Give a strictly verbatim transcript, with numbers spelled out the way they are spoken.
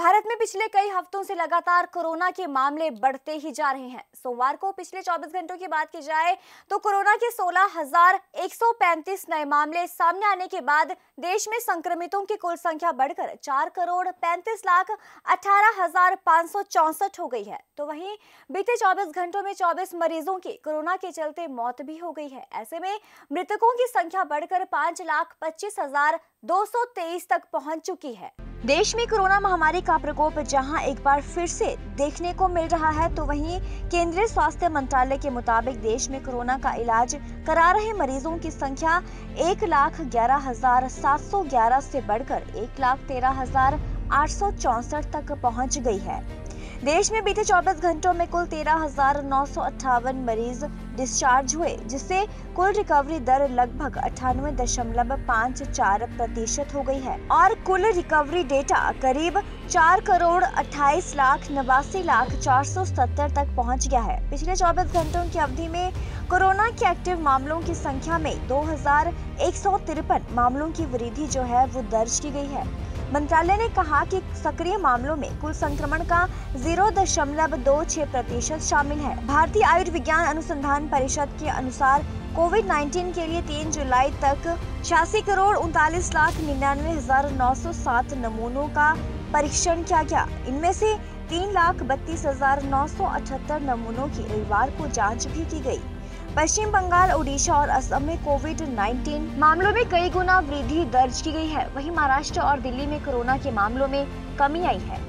भारत में पिछले कई हफ्तों से लगातार कोरोना के मामले बढ़ते ही जा रहे हैं। सोमवार को पिछले चौबीस घंटों की बात की जाए तो कोरोना के सोलह हजार एक सौ पैंतीस नए मामले सामने आने के बाद देश में संक्रमितों की कुल संख्या बढ़कर चार करोड़ पैंतीस लाख अठारह हजार पाँच सौ चौसठ हो गई है। तो वहीं बीते चौबीस घंटों में चौबीस मरीजों की कोरोना के चलते मौत भी हो गई है। ऐसे में मृतकों की संख्या बढ़कर पाँच लाख पच्चीस हजार दो सौ तेईस तक पहुँच चुकी है। देश में कोरोना महामारी का प्रकोप जहां एक बार फिर से देखने को मिल रहा है, तो वहीं केंद्रीय स्वास्थ्य मंत्रालय के मुताबिक देश में कोरोना का इलाज करा रहे मरीजों की संख्या एक लाख ग्यारह हजार सात सौ ग्यारह से बढ़कर एक लाख तेरह हजार आठ सौ चौसठ तक पहुंच गई है। देश में बीते चौबीस घंटों में कुल तेरह हजार नौ सौ अट्ठावन मरीज डिस्चार्ज हुए, जिससे कुल रिकवरी दर लगभग अठानवे दशमलव पाँच चार प्रतिशत हो गई है और कुल रिकवरी डेटा करीब चार करोड़ अट्ठाईस लाख नवासी लाख चार सौ सत्तर तक पहुंच गया है। पिछले चौबीस घंटों की अवधि में कोरोना के एक्टिव मामलों की संख्या में दो हजार एक सौ तिरपन मामलों की वृद्धि जो है वो दर्ज की गई है। मंत्रालय ने कहा कि सक्रिय मामलों में कुल संक्रमण का शून्य दशमलव दो छह प्रतिशत शामिल है। भारतीय आयुर्विज्ञान अनुसंधान परिषद के अनुसार कोविड उन्नीस के लिए तीन जुलाई तक छियासी करोड़ उनतालीस लाख निन्यानवे हजार नौ सौ सात नमूनों का परीक्षण किया गया। इनमें से तीन लाख बत्तीस हजार नौ सौ अठहत्तर नमूनों की रविवार को जांच भी की गई। पश्चिम बंगाल, ओडिशा और असम में कोविड उन्नीस मामलों में कई गुना वृद्धि दर्ज की गई है। वहीं महाराष्ट्र और दिल्ली में कोरोना के मामलों में कमी आई है।